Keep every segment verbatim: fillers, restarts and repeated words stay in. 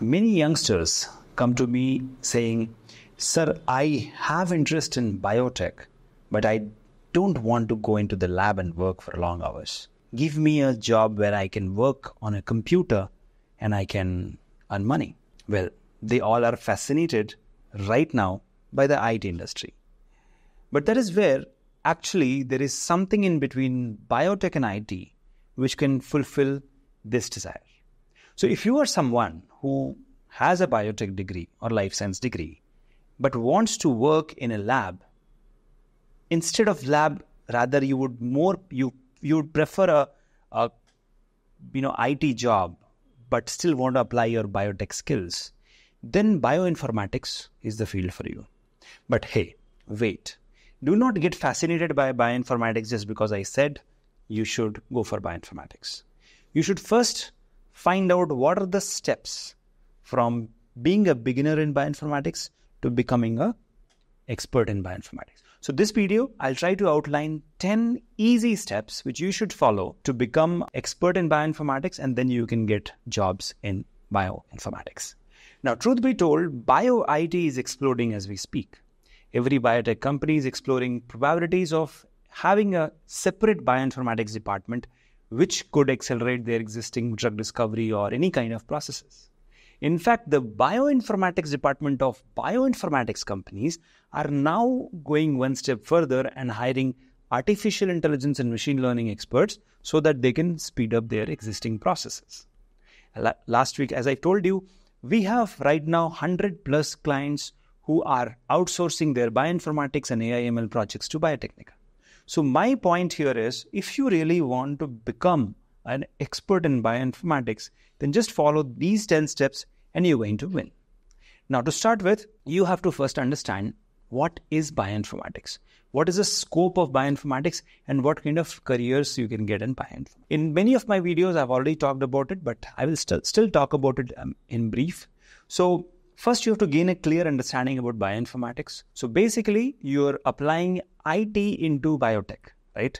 Many youngsters come to me saying, "Sir, I have interest in biotech, but I don't want to go into the lab and work for long hours. Give me a job where I can work on a computer and I can earn money." Well, they all are fascinated right now by the I T industry. But that is where actually there is something in between biotech and I T which can fulfill this desire. So if you are someone who has a biotech degree or life science degree, but wants to work in a lab, instead of lab, rather you would more you you would prefer a, a you know I T job, but still want to apply your biotech skills, then bioinformatics is the field for you. But hey, wait! Do not get fascinated by bioinformatics just because I said you should go for bioinformatics. You should first find out what are the steps from being a beginner in bioinformatics to becoming a expert in bioinformatics. So this video, I'll try to outline ten easy steps which you should follow to become expert in bioinformatics, and then you can get jobs in bioinformatics. Now, truth be told, bio I T is exploding as we speak. Every biotech company is exploring probabilities of having a separate bioinformatics department which could accelerate their existing drug discovery or any kind of processes. In fact, the bioinformatics department of bioinformatics companies are now going one step further and hiring artificial intelligence and machine learning experts so that they can speed up their existing processes. Last week, as I told you, we have right now one hundred plus clients who are outsourcing their bioinformatics and A I M L projects to Biotecnika. So my point here is, if you really want to become an expert in bioinformatics, then just follow these ten steps and you're going to win. Now, to start with, you have to first understand what is bioinformatics. What is the scope of bioinformatics and what kind of careers you can get in bioinformatics? In many of my videos, I've already talked about it, but I will still, still talk about it um, in brief. So first, you have to gain a clear understanding about bioinformatics. So basically, you're applying I T into biotech, right?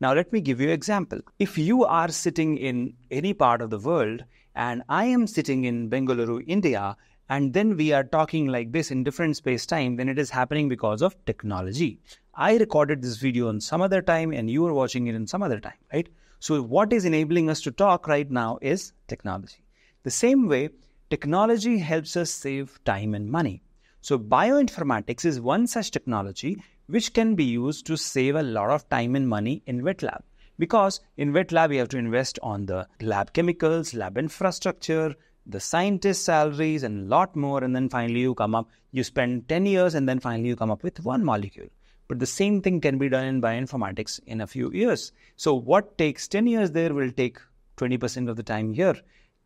Now, let me give you an example. If you are sitting in any part of the world and I am sitting in Bengaluru, India, and then we are talking like this in different space-time, then it is happening because of technology. I recorded this video on some other time and you are watching it in some other time, right? So what is enabling us to talk right now is technology. The same way, technology helps us save time and money. So bioinformatics is one such technology which can be used to save a lot of time and money in wet lab. Because in wet lab, you have to invest on the lab chemicals, lab infrastructure, the scientist salaries, and a lot more. And then finally you come up, you spend ten years, and then finally you come up with one molecule. But the same thing can be done in bioinformatics in a few years. So what takes ten years there will take twenty percent of the time here.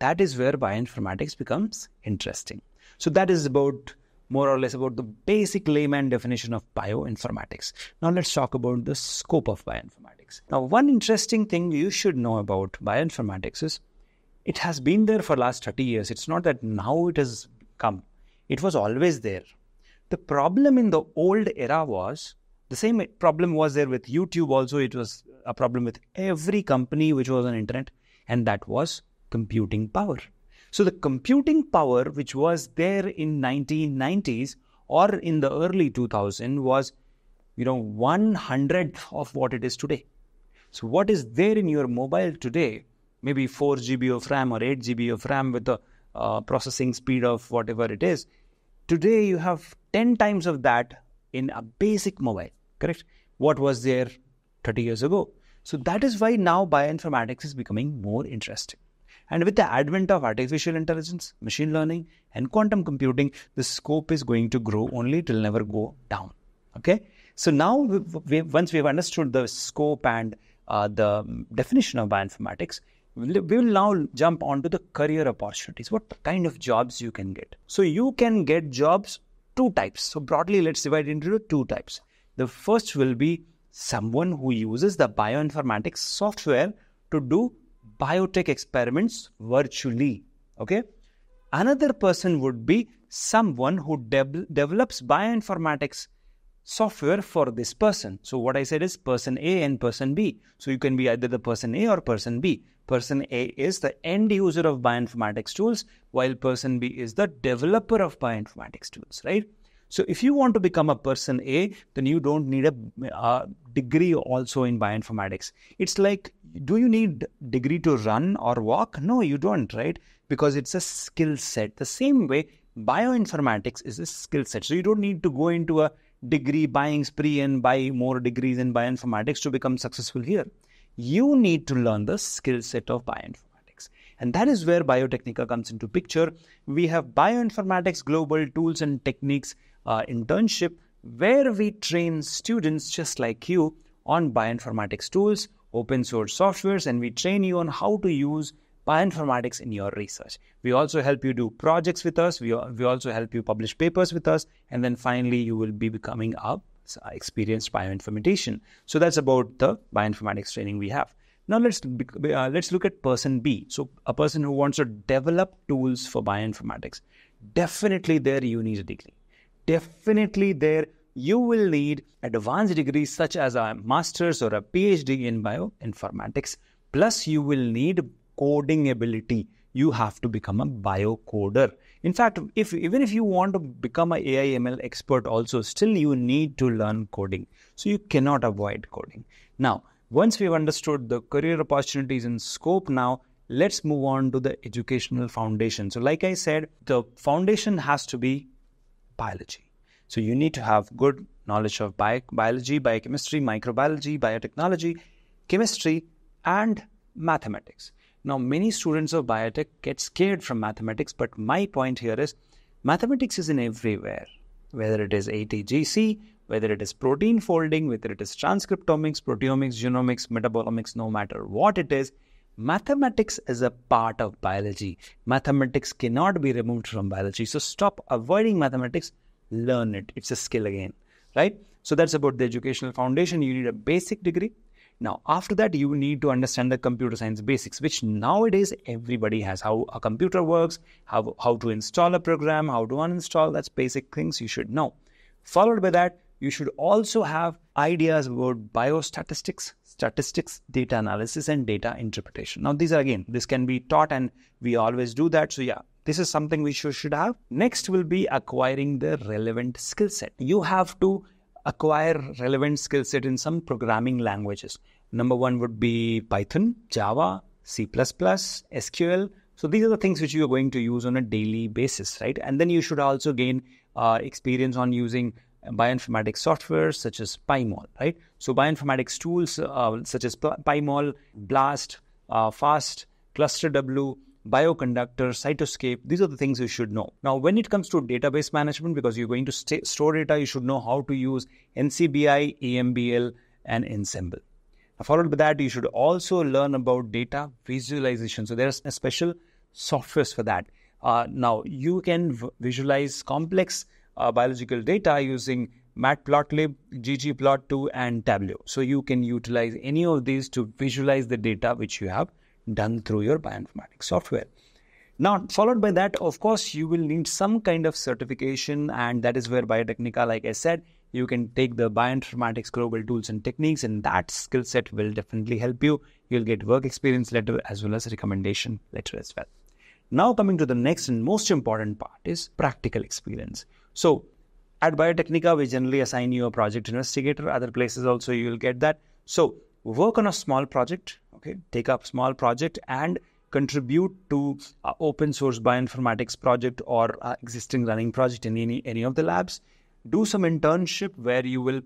That is where bioinformatics becomes interesting. So that is about more or less about the basic layman definition of bioinformatics. Now let's talk about the scope of bioinformatics. Now, one interesting thing you should know about bioinformatics is it has been there for the last thirty years. It's not that now it has come. It was always there. The problem in the old era was, the same problem was there with YouTube also. It was a problem with every company which was on internet, and that was computing power. So the computing power which was there in nineteen nineties or in the early two thousands was, you know, one hundredth of what it is today. So what is there in your mobile today, maybe four G B of RAM or eight G B of RAM with a uh, processing speed of whatever it is, today you have ten times of that in a basic mobile, correct? What was there thirty years ago. So that is why now bioinformatics is becoming more interesting. And with the advent of artificial intelligence, machine learning, and quantum computing, the scope is going to grow only, it will never go down. Okay. So now, we, once we have understood the scope and uh, the definition of bioinformatics, we will now jump onto the career opportunities. What kind of jobs you can get? So you can get jobs two types. So broadly, let's divide into two types. The first will be someone who uses the bioinformatics software to do biotech experiments virtually, okay? Another person would be someone who de- develops bioinformatics software for this person. So what I said is person A and person B. So you can be either the person A or person B. Person A is the end user of bioinformatics tools, while person B is the developer of bioinformatics tools, right? So if you want to become a person A, then you don't need a uh, degree also in bioinformatics. It's like, do you need degree to run or walk? No, you don't, right? Because it's a skill set. The same way, bioinformatics is a skill set. So you don't need to go into a degree buying spree and buy more degrees in bioinformatics to become successful here. You need to learn the skill set of bioinformatics. And that is where Biotecnika comes into picture. We have Bioinformatics Global Tools and Techniques uh, internship, where we train students just like you on bioinformatics tools, open source softwares, and we train you on how to use bioinformatics in your research. We also help you do projects with us. We, we also help you publish papers with us. And then finally, you will be becoming an experienced bioinformatician. So that's about the bioinformatics training we have. Now let's uh, let's look at person B. So a person who wants to develop tools for bioinformatics. Definitely there you need a degree. Definitely there you will need advanced degrees such as a master's or a PhD in bioinformatics. Plus you will need coding ability. You have to become a biocoder. In fact, if even if you want to become an A I M L expert also, still you need to learn coding. So you cannot avoid coding. Now, once we've understood the career opportunities and scope, now let's move on to the educational foundation. So like I said, the foundation has to be biology. So you need to have good knowledge of bio biology, biochemistry, microbiology, biotechnology, chemistry, and mathematics. Now, many students of biotech get scared from mathematics, but my point here is mathematics is in everywhere, whether it is A T G C, whether it is protein folding, whether it is transcriptomics, proteomics, genomics, metabolomics, no matter what it is, mathematics is a part of biology. Mathematics cannot be removed from biology. So stop avoiding mathematics, learn it. It's a skill again, right? So that's about the educational foundation. You need a basic degree. Now, after that, you need to understand the computer science basics, which nowadays everybody has. How a computer works, how, how to install a program, how to uninstall, that's basic things you should know. Followed by that, you should also have ideas about biostatistics, statistics, data analysis, and data interpretation. Now, these are again, this can be taught and we always do that. So yeah, this is something we should have. Next will be acquiring the relevant skill set. You have to acquire relevant skill set in some programming languages. Number one would be Python, Java, C plus plus, S Q L. So these are the things which you are going to use on a daily basis, right? And then you should also gain uh, experience on using bioinformatics software such as PyMOL, right? So bioinformatics tools uh, such as PyMOL, BLAST, uh, FAST, ClusterW, Bioconductor, Cytoscape, these are the things you should know. Now, when it comes to database management, because you're going to stay, store data, you should know how to use N C B I, E M B L, and Ensemble. Now, followed by that, you should also learn about data visualization. So there's a special software for that. Uh, now, you can visualize complex Uh, biological data using Matplotlib, G G plot two, and Tableau. So you can utilize any of these to visualize the data which you have done through your bioinformatics software. Now, followed by that, of course, you will need some kind of certification, and that is where Biotecnika, like I said, you can take the Bioinformatics Global Tools and Techniques, and that skill set will definitely help you. You'll get work experience letter as well as recommendation letter as well. Now, coming to the next and most important part is practical experience. So at Biotecnika, we generally assign you a project investigator. Other places also you will get that. So work on a small project, okay? Take up small project and contribute to uh, open source bioinformatics project or uh, existing running project in any, any of the labs. Do some internship where you will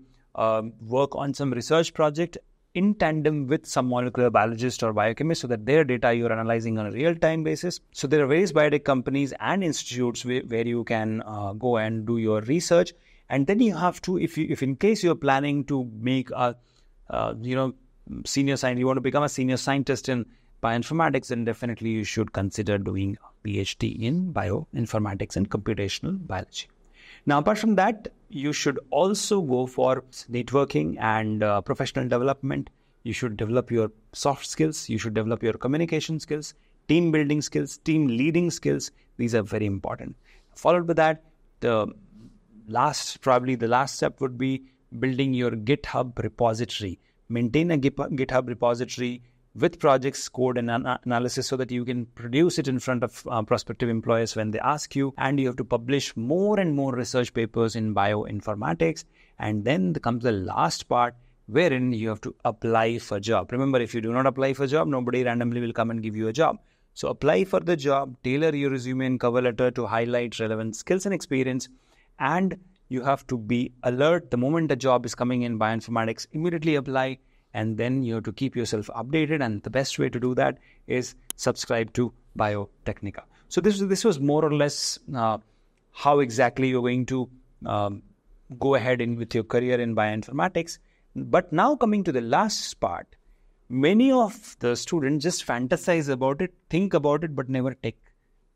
um, work on some research project in tandem with some molecular biologist or biochemist so that their data you're analyzing on a real-time basis. So there are various biotech companies and institutes where, where you can uh, go and do your research. And then you have to, if you, if in case you're planning to make a, uh, you know, senior scientist, you want to become a senior scientist in bioinformatics, then definitely you should consider doing a PhD in bioinformatics and computational biology. Now, apart from that, you should also go for networking and uh, professional development. You should develop your soft skills. You should develop your communication skills, team building skills, team leading skills. These are very important. Followed by that, the last, probably the last step would be building your GitHub repository. Maintain a GitHub repository with projects, code, and an analysis so that you can produce it in front of uh, prospective employers when they ask you. And you have to publish more and more research papers in bioinformatics. And then comes the last part, wherein you have to apply for a job. Remember, if you do not apply for a job, nobody randomly will come and give you a job. So apply for the job, tailor your resume and cover letter to highlight relevant skills and experience. And you have to be alert the moment a job is coming in bioinformatics, immediately apply. And then you have to keep yourself updated. And the best way to do that is subscribe to Biotecnika. So this, this was more or less uh, how exactly you're going to um, go ahead in with your career in bioinformatics. But now coming to the last part, many of the students just fantasize about it, think about it, but never take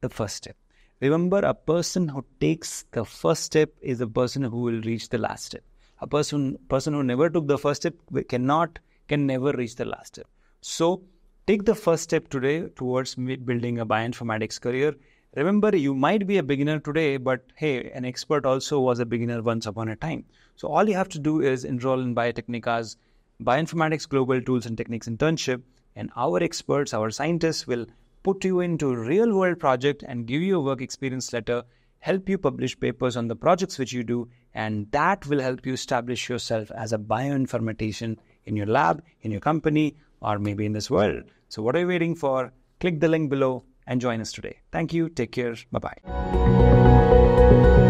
the first step. Remember, a person who takes the first step is a person who will reach the last step. A person, person who never took the first step cannot can never reach the last step. So take the first step today towards building a bioinformatics career. Remember, you might be a beginner today, but hey, an expert also was a beginner once upon a time. So all you have to do is enroll in Biotechnika's Bioinformatics Global Tools and Techniques Internship, and our experts, our scientists will put you into a real-world project and give you a work experience letter, help you publish papers on the projects which you do, and that will help you establish yourself as a bioinformatician in your lab, in your company, or maybe in this world. So what are you waiting for? Click the link below and join us today. Thank you. Take care. Bye-bye.